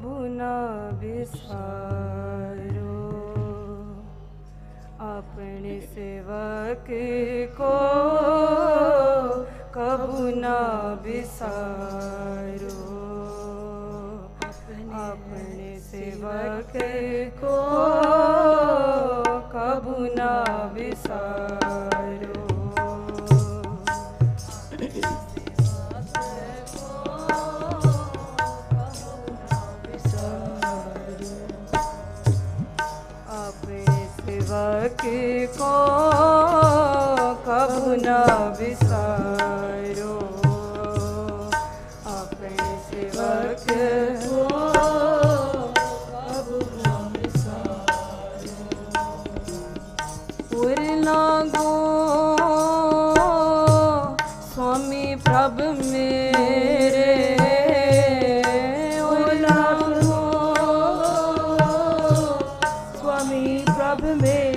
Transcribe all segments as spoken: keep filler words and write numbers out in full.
प्रभु ना बिसारो, अपने सेवक को कबू ना बिसारो, अपने सेवक को कबू ना बिसारो। के को कबू ना बिसारो, अपने सेवक को कबू ना बिसारो। उरना गो स्वामी प्रभ मेरे, उरना गो स्वामी प्रभ मेरे,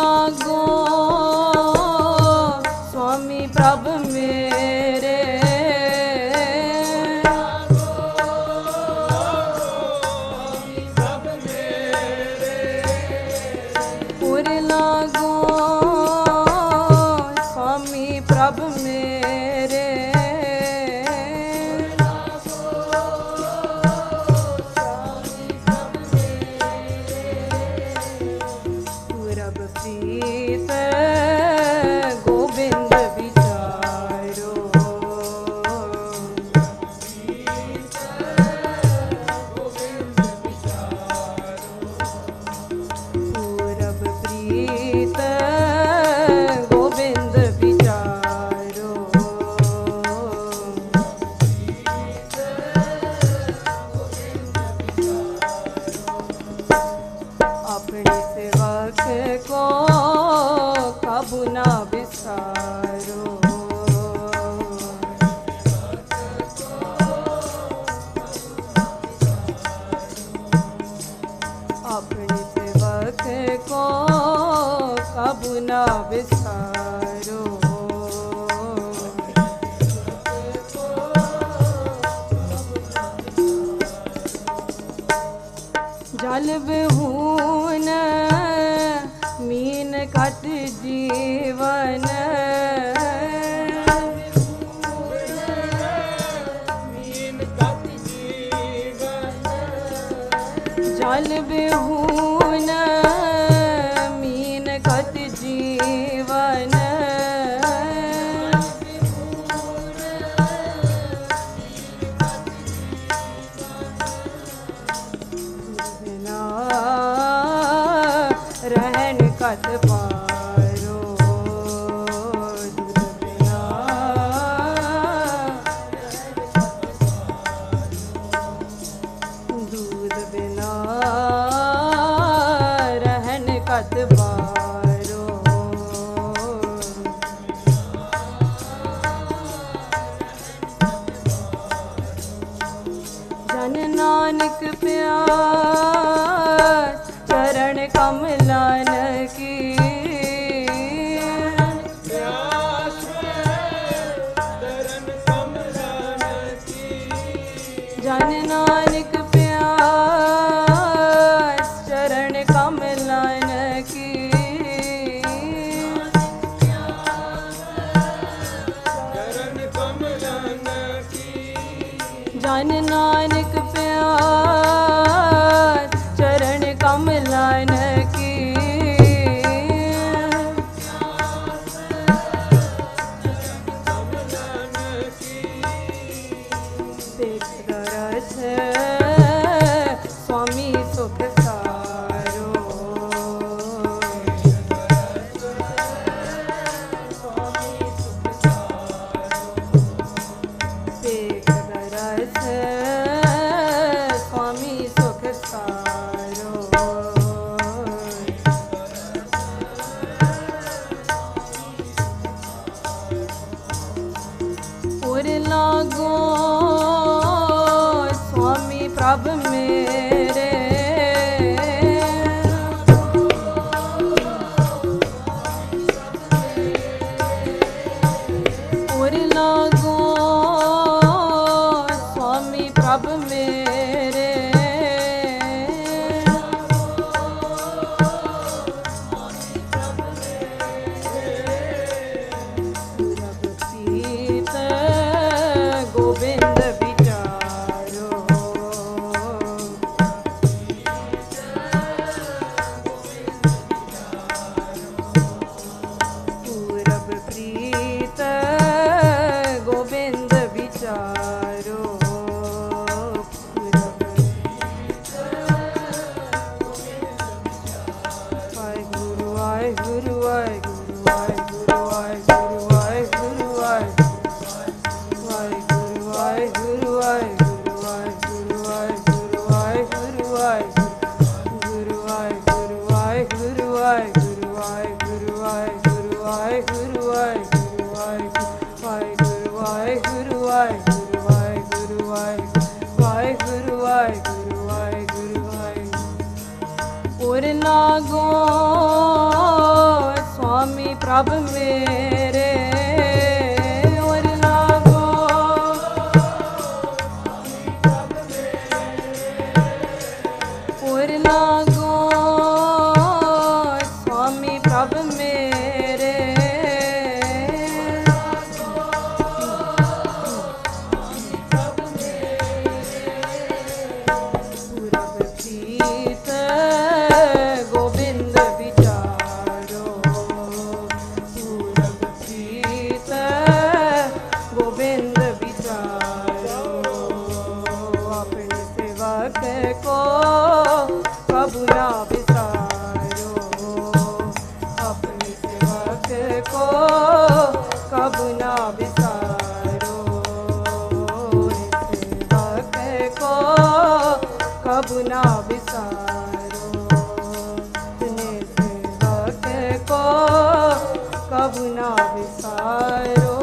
लगो स्वामी प्रभु मेरे लागो को कब ना विसारो।